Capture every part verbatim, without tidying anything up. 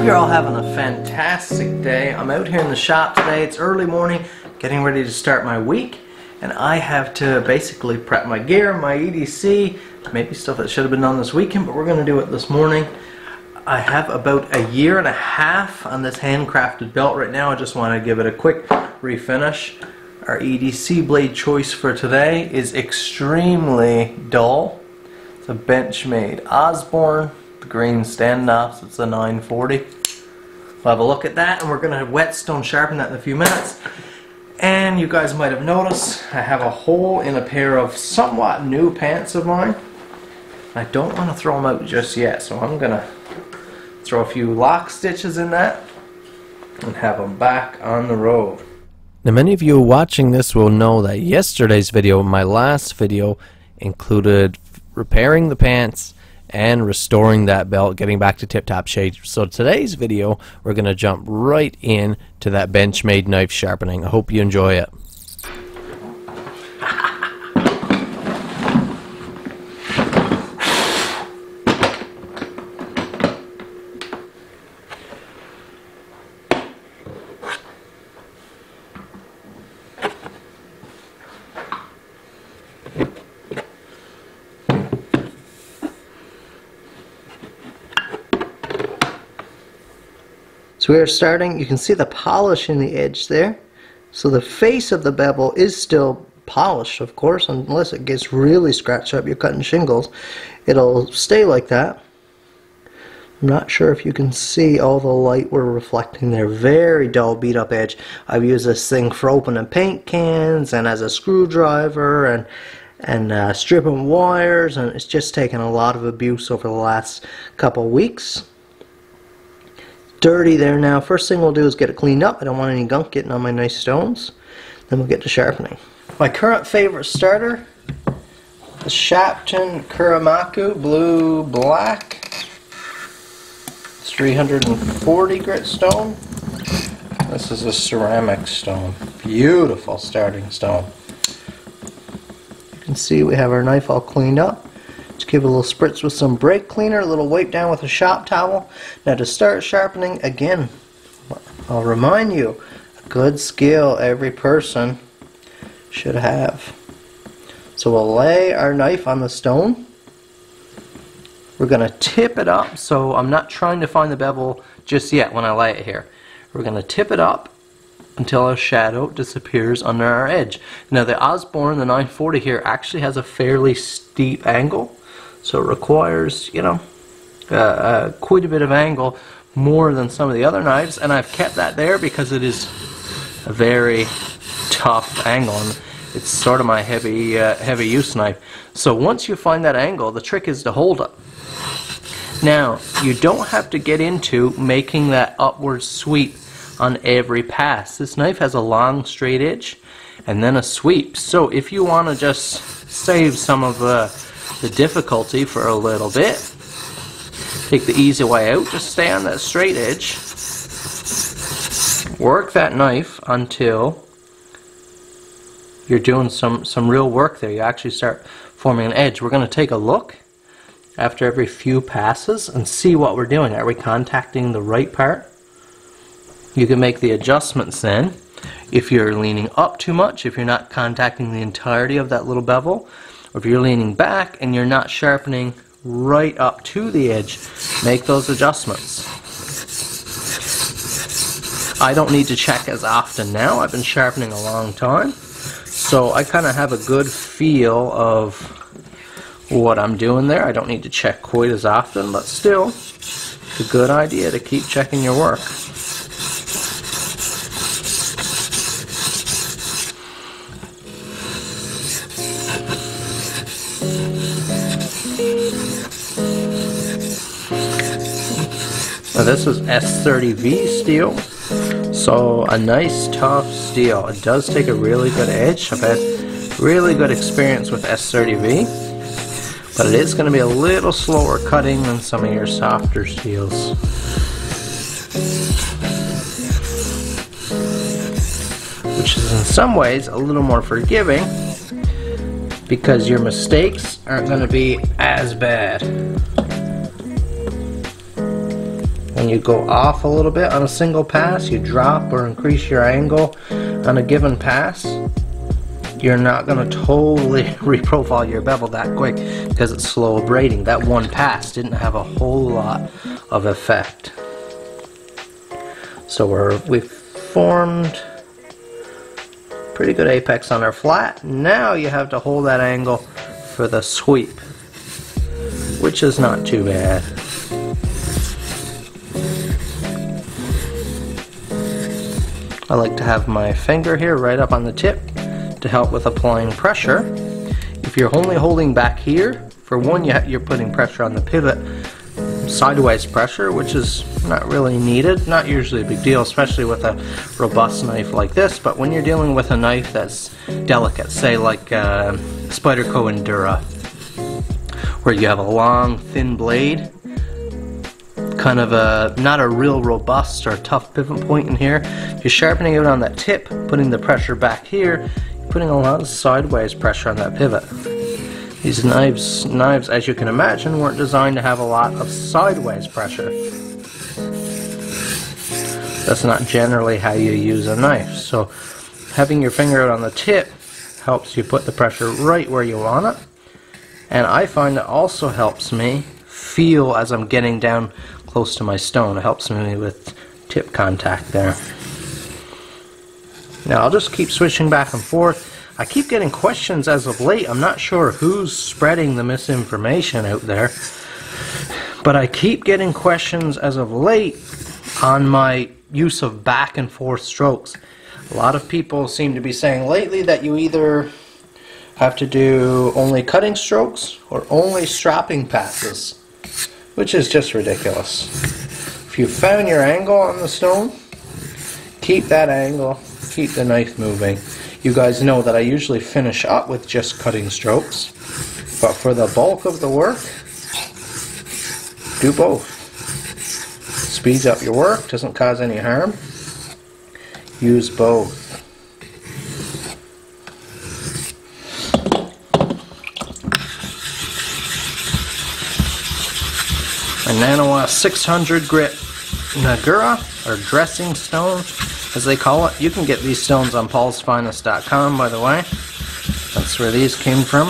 hope you're all having a fantastic day. I'm out here in the shop today. It's early morning, getting ready to start my week, and I have to basically prep my gear, my E D C, maybe stuff that should have been done this weekend, but we're going to do it this morning. I have about a year and a half on this handcrafted belt right now. I just want to give it a quick refinish. Our E D C blade choice for today is extremely dull. It's a Benchmade Osborne, the green standoffs. It's a nine forty. We'll have a look at that, and we're going to whetstone sharpen that in a few minutes. And you guys might have noticed I have a hole in a pair of somewhat new pants of mine. I don't want to throw them out just yet, so I'm going to throw a few lock stitches in that and have them back on the road. Now, many of you watching this will know that yesterday's video, my last video, included repairing the pants and restoring that belt, getting back to tip-top shape. So today's video, we're going to jump right in to that Benchmade knife sharpening. I hope you enjoy it. So we are starting, you can see the polish in the edge there. So the face of the bevel is still polished, of course, unless it gets really scratched up, you're cutting shingles. It'll stay like that. I'm not sure if you can see all the light we're reflecting there. Very dull beat up edge. I've used this thing for opening paint cans and as a screwdriver and and uh, stripping wires, and it's just taken a lot of abuse over the last couple weeks. Dirty there now. First thing we'll do is get it cleaned up. I don't want any gunk getting on my nice stones. Then we'll get to sharpening. My current favorite starter, the Shapton Kuramaku Blue Black. It's three forty grit stone. This is a ceramic stone. Beautiful starting stone. You can see we have our knife all cleaned up. Give it a little spritz with some brake cleaner, a little wipe down with a shop towel. Now to start sharpening, again, I'll remind you, a good skill every person should have. So we'll lay our knife on the stone. We're going to tip it up, so I'm not trying to find the bevel just yet when I lay it here. We're going to tip it up until our shadow disappears under our edge. Now the Osborne, the nine forty here, actually has a fairly steep angle. So it requires, you know, uh, uh, quite a bit of angle, more than some of the other knives, and I've kept that there because it is a very tough angle, and it's sort of my heavy, uh, heavy use knife. So once you find that angle, the trick is to hold it. Now, you don't have to get into making that upward sweep on every pass. This knife has a long straight edge and then a sweep, so if you want to just save some of the uh, the difficulty for a little bit, take the easy way out, just stay on that straight edge, work that knife until you're doing some some real work there. You actually start forming an edge. We're going to take a look after every few passes and see what we're doing. Are we contacting the right part? You can make the adjustments then if you're leaning up too much, if you're not contacting the entirety of that little bevel. Or if you're leaning back and you're not sharpening right up to the edge, make those adjustments. I don't need to check as often now. I've been sharpening a long time, so I kind of have a good feel of what I'm doing there. I don't need to check quite as often, but still, it's a good idea to keep checking your work. Now this is S thirty V steel, so a nice tough steel. It does take a really good edge. I've had really good experience with S thirty V, but it is going to be a little slower cutting than some of your softer steels. Which is in some ways a little more forgiving, because your mistakes aren't going to be as bad. and you go off a little bit on a single pass, you drop or increase your angle on a given pass, you're not going to totally reprofile your bevel that quick because it's slow abrading. That one pass didn't have a whole lot of effect. So we're, we've formed pretty good apex on our flat. Now you have to hold that angle for the sweep, which is not too bad. I like to have my finger here right up on the tip to help with applying pressure. If you're only holding back here, for one, you're putting pressure on the pivot, sideways pressure, which is not really needed, not usually a big deal, especially with a robust knife like this. But when you're dealing with a knife that's delicate, say like uh, Spyderco Endura, where you have a long, thin blade, kind of a, not a real robust or tough pivot point in here, if you're sharpening it on that tip, putting the pressure back here, putting a lot of sideways pressure on that pivot. These knives, knives, as you can imagine, weren't designed to have a lot of sideways pressure. That's not generally how you use a knife, so having your finger out on the tip helps you put the pressure right where you want it, and I find it also helps me feel as I'm getting down close to my stone. It helps me with tip contact there. Now I'll just keep switching back and forth. I keep getting questions as of late. I'm not sure who's spreading the misinformation out there, but I keep getting questions as of late on my use of back and forth strokes. A lot of people seem to be saying lately that you either have to do only cutting strokes or only strapping passes, which is just ridiculous. If you found your angle on the stone, keep that angle. Keep the knife moving. You guys know that I usually finish up with just cutting strokes, but for the bulk of the work, do both. Speeds up your work, doesn't cause any harm. Use both. A Nanoa six hundred grit Nagura, or dressing stone, as they call it. You can get these stones on Pauls Finest dot com, by the way. That's where these came from.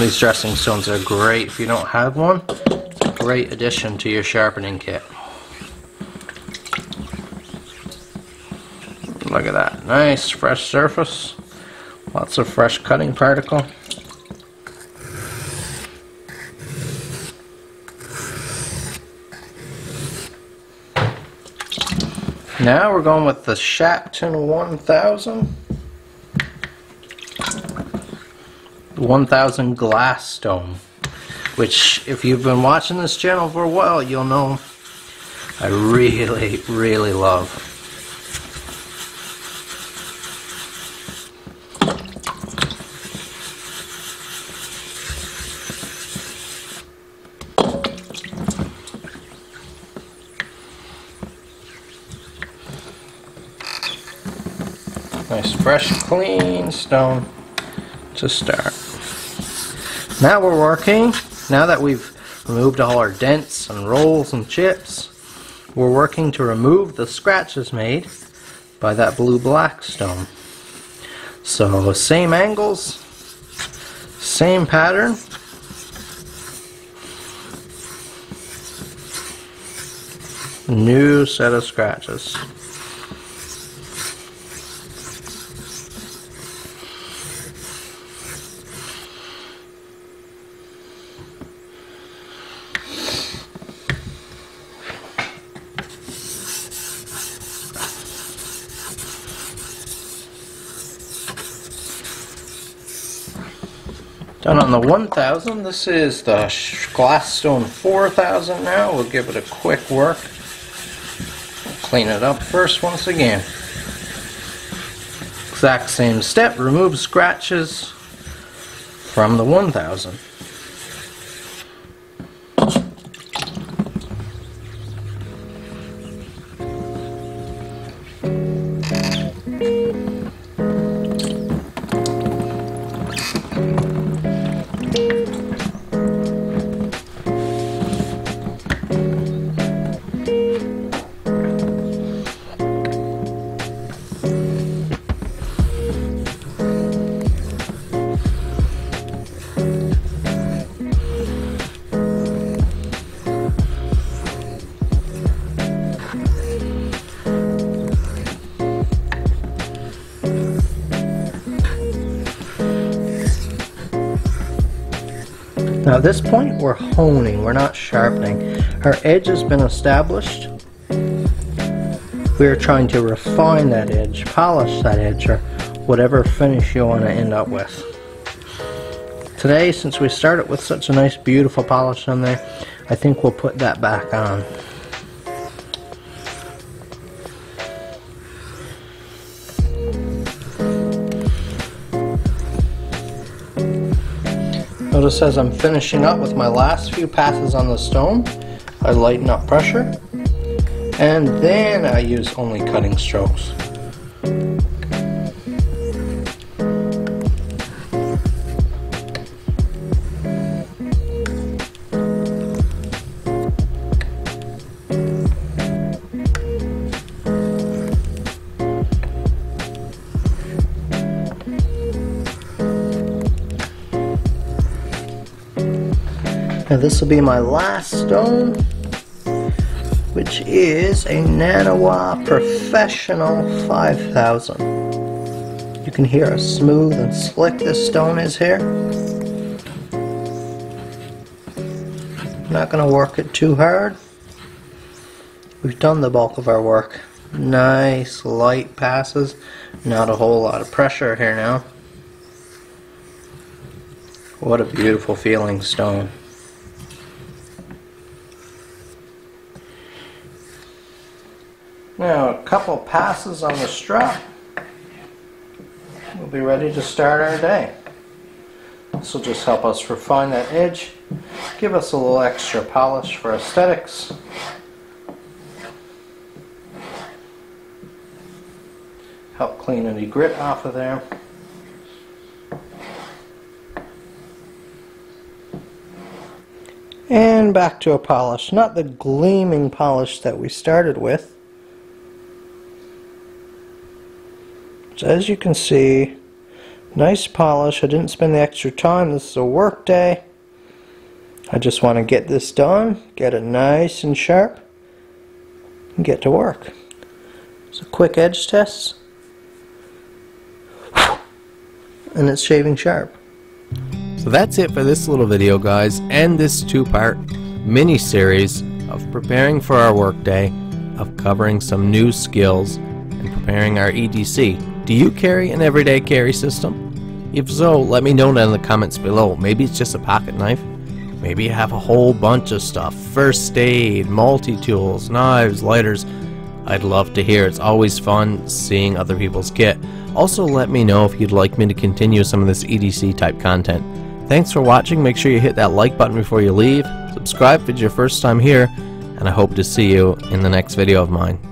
These dressing stones are great if you don't have one. Great addition to your sharpening kit. Look at that. Nice fresh surface. Lots of fresh cutting particle. Now we're going with the Shapton one thousand. The one thousand glass stone, which if you've been watching this channel for a while, you'll know I really, really love. Nice, fresh, clean stone to start. Now we're working, now that we've removed all our dents and rolls and chips, we're working to remove the scratches made by that blue black stone. So same angles, same pattern. New set of scratches. Done on the one thousand, this is the Glassstone four thousand now. We'll give it a quick work. Clean it up first once again. Exact same step, remove scratches from the one thousand. Now at this point we're honing, we're not sharpening. Our edge has been established. We're trying to refine that edge, polish that edge, or whatever finish you want to end up with. Today, since we started with such a nice beautiful polish on there, I think we'll put that back on. Notice as I'm finishing up with my last few passes on the stone, I lighten up pressure, and then I use only cutting strokes. Now this will be my last stone, which is a Naniwa Professional five thousand. You can hear how smooth and slick this stone is here. Not going to work it too hard. We've done the bulk of our work. Nice light passes, not a whole lot of pressure here now. What a beautiful feeling stone. Now a couple passes on the strap, we'll be ready to start our day. This will just help us refine that edge, give us a little extra polish for aesthetics. Help clean any grit off of there. And back to a polish, not the gleaming polish that we started with. So as you can see, nice polish. I didn't spend the extra time. This is a work day. I just want to get this done, get it nice and sharp, and get to work. So quick edge test, and it's shaving sharp. So that's it for this little video, guys, and this two-part mini-series of preparing for our work day, of covering some new skills, and preparing our E D C. Do you carry an everyday carry system? If so, let me know down in the comments below. Maybe it's just a pocket knife. Maybe you have a whole bunch of stuff. First aid, multi-tools, knives, lighters. I'd love to hear. It's always fun seeing other people's kit. Also, let me know if you'd like me to continue some of this E D C type content. Thanks for watching. Make sure you hit that like button before you leave. Subscribe if it's your first time here. And I hope to see you in the next video of mine.